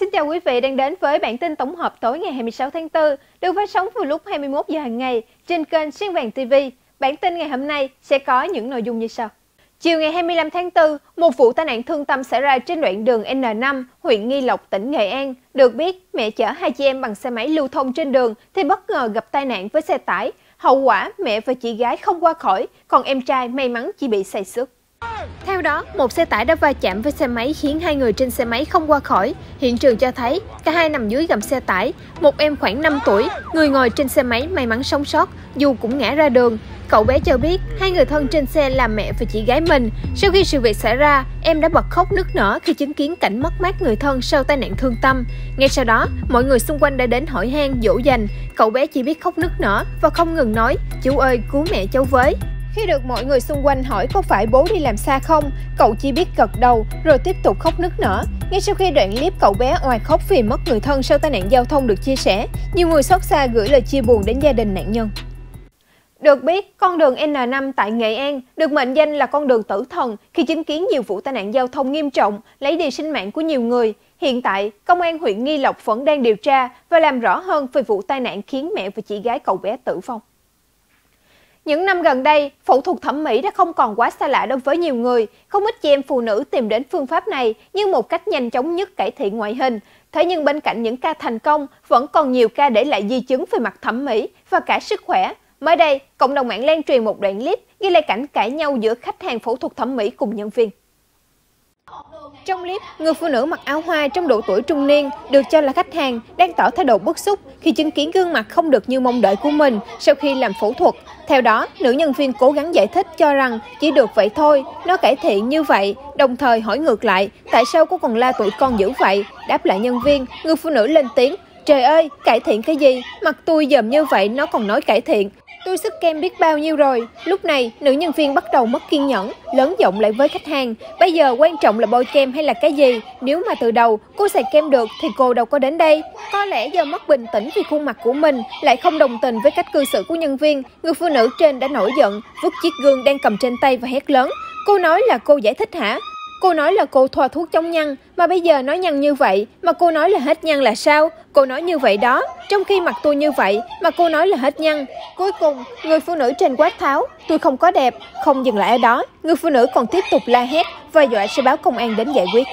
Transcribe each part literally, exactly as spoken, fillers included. Xin chào quý vị đang đến với bản tin tổng hợp tối ngày hai mươi sáu tháng tư được phát sóng vào lúc hai mươi mốt giờ hàng ngày trên kênh Xuyên Vàng ti vi. Bản tin ngày hôm nay sẽ có những nội dung như sau. Chiều ngày hai mươi lăm tháng tư, một vụ tai nạn thương tâm xảy ra trên đoạn đường N năm, huyện Nghi Lộc, tỉnh Nghệ An. Được biết, mẹ chở hai chị em bằng xe máy lưu thông trên đường thì bất ngờ gặp tai nạn với xe tải. Hậu quả, mẹ và chị gái không qua khỏi, còn em trai may mắn chỉ bị xây xước. Theo đó, một xe tải đã va chạm với xe máy khiến hai người trên xe máy không qua khỏi. Hiện trường cho thấy cả hai nằm dưới gầm xe tải, một em khoảng năm tuổi, người ngồi trên xe máy may mắn sống sót dù cũng ngã ra đường. Cậu bé cho biết hai người thân trên xe là mẹ và chị gái mình. Sau khi sự việc xảy ra, em đã bật khóc nức nở khi chứng kiến cảnh mất mát người thân sau tai nạn thương tâm. Ngay sau đó, mọi người xung quanh đã đến hỏi han, dỗ dành. Cậu bé chỉ biết khóc nức nở và không ngừng nói, "Chú ơi, cứu mẹ cháu với." Khi được mọi người xung quanh hỏi có phải bố đi làm xa không, cậu chỉ biết gật đầu rồi tiếp tục khóc nức nở. Ngay sau khi đoạn clip cậu bé oà khóc vì mất người thân sau tai nạn giao thông được chia sẻ, nhiều người xót xa gửi lời chia buồn đến gia đình nạn nhân. Được biết, con đường N năm tại Nghệ An được mệnh danh là con đường tử thần khi chứng kiến nhiều vụ tai nạn giao thông nghiêm trọng lấy đi sinh mạng của nhiều người. Hiện tại, công an huyện Nghi Lộc vẫn đang điều tra và làm rõ hơn về vụ tai nạn khiến mẹ và chị gái cậu bé tử vong. Những năm gần đây, phẫu thuật thẩm mỹ đã không còn quá xa lạ đối với nhiều người. Không ít chị em phụ nữ tìm đến phương pháp này như một cách nhanh chóng nhất cải thiện ngoại hình. Thế nhưng bên cạnh những ca thành công, vẫn còn nhiều ca để lại di chứng về mặt thẩm mỹ và cả sức khỏe. Mới đây, cộng đồng mạng lan truyền một đoạn clip ghi lại cảnh cãi nhau giữa khách hàng phẫu thuật thẩm mỹ cùng nhân viên. Trong clip, người phụ nữ mặc áo hoa trong độ tuổi trung niên được cho là khách hàng đang tỏ thái độ bức xúc khi chứng kiến gương mặt không được như mong đợi của mình sau khi làm phẫu thuật. Theo đó, nữ nhân viên cố gắng giải thích cho rằng chỉ được vậy thôi, nó cải thiện như vậy, đồng thời hỏi ngược lại tại sao cô còn la tụi con dữ vậy. Đáp lại nhân viên, người phụ nữ lên tiếng, "Trời ơi, cải thiện cái gì, mặt tôi dòm như vậy nó còn nói cải thiện. Tôi sức kem biết bao nhiêu rồi." Lúc này, nữ nhân viên bắt đầu mất kiên nhẫn, lớn giọng lại với khách hàng. "Bây giờ quan trọng là bôi kem hay là cái gì? Nếu mà từ đầu cô xài kem được thì cô đâu có đến đây." Có lẽ do mất bình tĩnh vì khuôn mặt của mình, lại không đồng tình với cách cư xử của nhân viên, người phụ nữ trên đã nổi giận, vứt chiếc gương đang cầm trên tay và hét lớn. "Cô nói là cô giải thích hả? Cô nói là cô thoa thuốc chống nhăn, mà bây giờ nói nhăn như vậy, mà cô nói là hết nhăn là sao? Cô nói như vậy đó, trong khi mặt tôi như vậy, mà cô nói là hết nhăn." Cuối cùng, người phụ nữ trên quát tháo, "Tôi không có đẹp." Không dừng lại ở đó, người phụ nữ còn tiếp tục la hét và dọa sẽ báo công an đến giải quyết.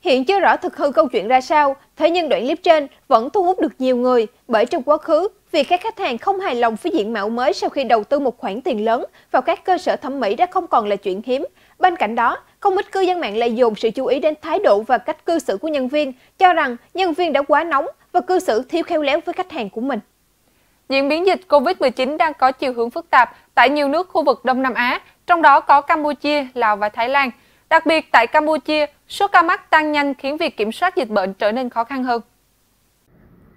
Hiện chưa rõ thực hư câu chuyện ra sao, thế nhưng đoạn clip trên vẫn thu hút được nhiều người bởi trong quá khứ, việc các khách hàng không hài lòng với diện mạo mới sau khi đầu tư một khoản tiền lớn vào các cơ sở thẩm mỹ đã không còn là chuyện hiếm. Bên cạnh đó, không ít cư dân mạng lại dồn sự chú ý đến thái độ và cách cư xử của nhân viên, cho rằng nhân viên đã quá nóng và cư xử thiếu khéo léo với khách hàng của mình. Diễn biến dịch Covid mười chín đang có chiều hướng phức tạp tại nhiều nước khu vực Đông Nam Á, trong đó có Campuchia, Lào và Thái Lan. Đặc biệt tại Campuchia, số ca mắc tăng nhanh khiến việc kiểm soát dịch bệnh trở nên khó khăn hơn.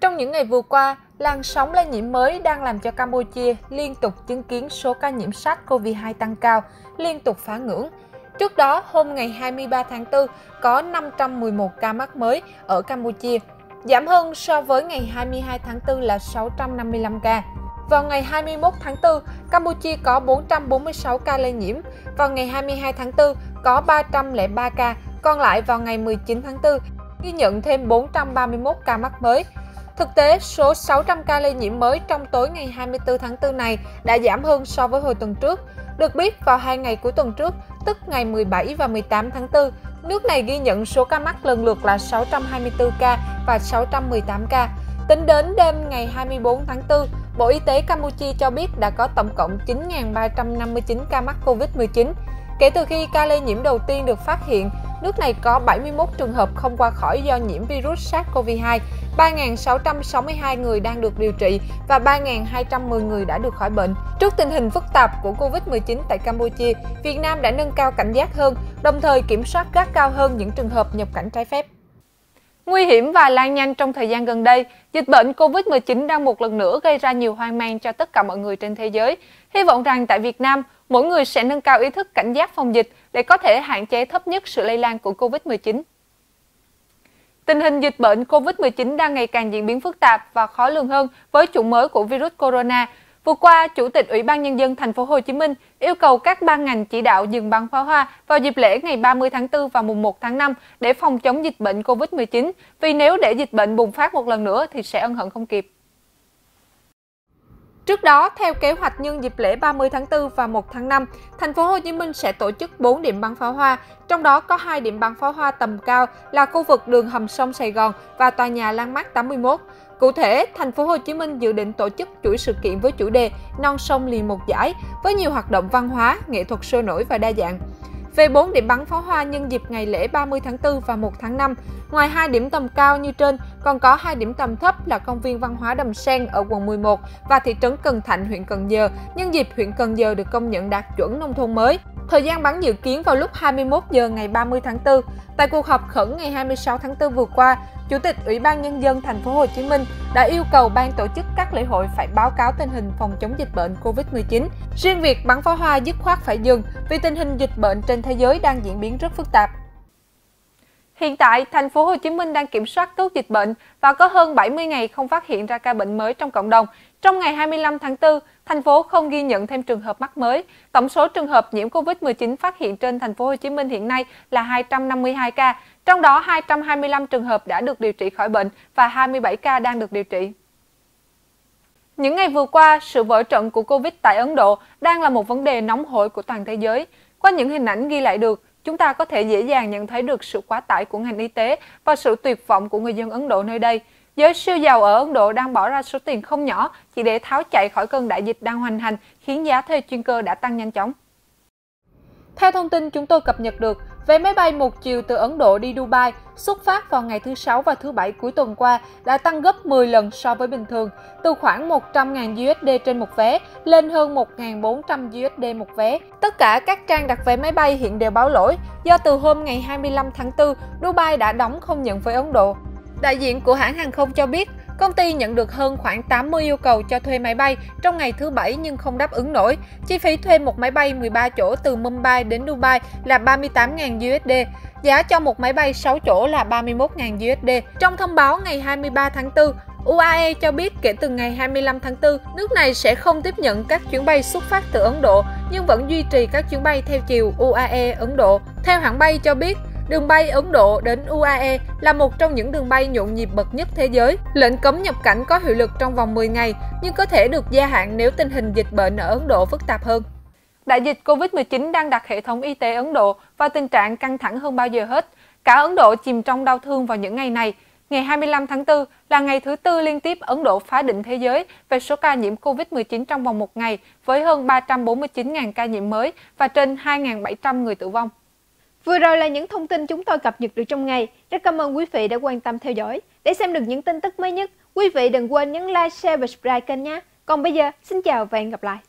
Trong những ngày vừa qua, làn sóng lây nhiễm mới đang làm cho Campuchia liên tục chứng kiến số ca nhiễm SARS-CoV hai tăng cao, liên tục phá ngưỡng. Trước đó, hôm ngày hai mươi ba tháng tư, có năm trăm mười một ca mắc mới ở Campuchia, giảm hơn so với ngày hai mươi hai tháng tư là sáu trăm năm mươi lăm ca. Vào ngày hai mươi mốt tháng tư, Campuchia có bốn trăm bốn mươi sáu ca lây nhiễm. Vào ngày hai mươi hai tháng tư, có ba trăm lẻ ba ca. Còn lại vào ngày mười chín tháng tư, ghi nhận thêm bốn trăm ba mươi mốt ca mắc mới. Thực tế, số sáu trăm ca lây nhiễm mới trong tối ngày hai mươi tư tháng tư này đã giảm hơn so với hồi tuần trước. Được biết, vào hai ngày của tuần trước, tức ngày mười bảy và mười tám tháng tư, nước này ghi nhận số ca mắc lần lượt là sáu trăm hai mươi tư ca và sáu trăm mười tám ca. Tính đến đêm ngày hai mươi tư tháng tư, Bộ Y tế Campuchia cho biết đã có tổng cộng chín nghìn ba trăm năm mươi chín ca mắc Covid mười chín. Kể từ khi ca lây nhiễm đầu tiên được phát hiện, nước này có bảy mươi mốt trường hợp không qua khỏi do nhiễm virus SARS-CoV hai, ba nghìn sáu trăm sáu mươi hai người đang được điều trị và ba nghìn hai trăm mười người đã được khỏi bệnh. Trước tình hình phức tạp của Covid mười chín tại Campuchia, Việt Nam đã nâng cao cảnh giác hơn, đồng thời kiểm soát gắt cao hơn những trường hợp nhập cảnh trái phép. Nguy hiểm và lan nhanh trong thời gian gần đây, dịch bệnh Covid mười chín đang một lần nữa gây ra nhiều hoang mang cho tất cả mọi người trên thế giới. Hy vọng rằng tại Việt Nam, mỗi người sẽ nâng cao ý thức cảnh giác phòng dịch để có thể hạn chế thấp nhất sự lây lan của Covid mười chín. Tình hình dịch bệnh COVID mười chín đang ngày càng diễn biến phức tạp và khó lường hơn với chủng mới của virus corona. Vừa qua, Chủ tịch Ủy ban Nhân dân Thành phố Hồ Chí Minh yêu cầu các ban ngành chỉ đạo dừng bắn pháo hoa vào dịp lễ ngày ba mươi tháng tư và mùng một tháng năm để phòng chống dịch bệnh COVID mười chín, vì nếu để dịch bệnh bùng phát một lần nữa thì sẽ ân hận không kịp. Trước đó, theo kế hoạch nhân dịp lễ ba mươi tháng tư và một tháng năm, Thành phố Hồ Chí Minh sẽ tổ chức bốn điểm bắn pháo hoa, trong đó có hai điểm bắn pháo hoa tầm cao là khu vực đường hầm sông Sài Gòn và tòa nhà Landmark tám mươi mốt. Cụ thể, Thành phố Hồ Chí Minh dự định tổ chức chuỗi sự kiện với chủ đề Non sông liền một dải với nhiều hoạt động văn hóa, nghệ thuật sôi nổi và đa dạng. Về bốn điểm bắn pháo hoa nhân dịp ngày lễ ba mươi tháng tư và một tháng năm, ngoài hai điểm tầm cao như trên, còn có hai điểm tầm thấp là công viên văn hóa Đầm Sen ở quận mười một và thị trấn Cần Thạnh, huyện Cần Giờ, nhân dịp huyện Cần Giờ được công nhận đạt chuẩn nông thôn mới. Thời gian bắn dự kiến vào lúc hai mươi mốt giờ ngày ba mươi tháng tư. Tại cuộc họp khẩn ngày hai mươi sáu tháng tư vừa qua, Chủ tịch Ủy ban Nhân dân Thành phố Hồ Chí Minh đã yêu cầu ban tổ chức các lễ hội phải báo cáo tình hình phòng chống dịch bệnh COVID mười chín. Riêng việc bắn pháo hoa dứt khoát phải dừng vì tình hình dịch bệnh trên thế giới đang diễn biến rất phức tạp. Hiện tại, Thành phố Hồ Chí Minh đang kiểm soát tốt dịch bệnh và có hơn bảy mươi ngày không phát hiện ra ca bệnh mới trong cộng đồng. Trong ngày hai mươi lăm tháng tư, thành phố không ghi nhận thêm trường hợp mắc mới. Tổng số trường hợp nhiễm COVID mười chín phát hiện trên Thành phố Hồ Chí Minh hiện nay là hai trăm năm mươi hai ca, trong đó hai trăm hai mươi lăm trường hợp đã được điều trị khỏi bệnh và hai mươi bảy ca đang được điều trị. Những ngày vừa qua, sự vỡ trận của Covid tại Ấn Độ đang là một vấn đề nóng hổi của toàn thế giới. Qua những hình ảnh ghi lại được, chúng ta có thể dễ dàng nhận thấy được sự quá tải của ngành y tế và sự tuyệt vọng của người dân Ấn Độ nơi đây. Giới siêu giàu ở Ấn Độ đang bỏ ra số tiền không nhỏ chỉ để tháo chạy khỏi cơn đại dịch đang hoành hành, khiến giá thuê chuyên cơ đã tăng nhanh chóng. Theo thông tin chúng tôi cập nhật được, vé máy bay một chiều từ Ấn Độ đi Dubai xuất phát vào ngày thứ Sáu và thứ Bảy cuối tuần qua đã tăng gấp mười lần so với bình thường, từ khoảng một trăm nghìn đô la trên một vé lên hơn một nghìn bốn trăm đô la một vé. Tất cả các trang đặt vé máy bay hiện đều báo lỗi, do từ hôm ngày hai mươi lăm tháng tư, Dubai đã đóng không nhận với Ấn Độ. Đại diện của hãng hàng không cho biết, công ty nhận được hơn khoảng tám mươi yêu cầu cho thuê máy bay trong ngày thứ Bảy nhưng không đáp ứng nổi. Chi phí thuê một máy bay mười ba chỗ từ Mumbai đến Dubai là ba mươi tám nghìn đô la, giá cho một máy bay sáu chỗ là ba mươi mốt nghìn đô la. Trong thông báo ngày hai mươi ba tháng tư, u a e cho biết kể từ ngày hai mươi lăm tháng tư, nước này sẽ không tiếp nhận các chuyến bay xuất phát từ Ấn Độ nhưng vẫn duy trì các chuyến bay theo chiều u a e Ấn Độ. Theo hãng bay cho biết, đường bay Ấn Độ đến u a e là một trong những đường bay nhộn nhịp bậc nhất thế giới. Lệnh cấm nhập cảnh có hiệu lực trong vòng mười ngày, nhưng có thể được gia hạn nếu tình hình dịch bệnh ở Ấn Độ phức tạp hơn. Đại dịch COVID mười chín đang đặt hệ thống y tế Ấn Độ vào tình trạng căng thẳng hơn bao giờ hết. Cả Ấn Độ chìm trong đau thương vào những ngày này. Ngày hai mươi lăm tháng tư là ngày thứ tư liên tiếp Ấn Độ phá đỉnh thế giới về số ca nhiễm COVID mười chín trong vòng một ngày, với hơn ba trăm bốn mươi chín nghìn ca nhiễm mới và trên hai nghìn bảy trăm người tử vong. Vừa rồi là những thông tin chúng tôi cập nhật được trong ngày. Rất cảm ơn quý vị đã quan tâm theo dõi. Để xem được những tin tức mới nhất, quý vị đừng quên nhấn like, share và subscribe kênh nhé. Còn bây giờ, xin chào và hẹn gặp lại.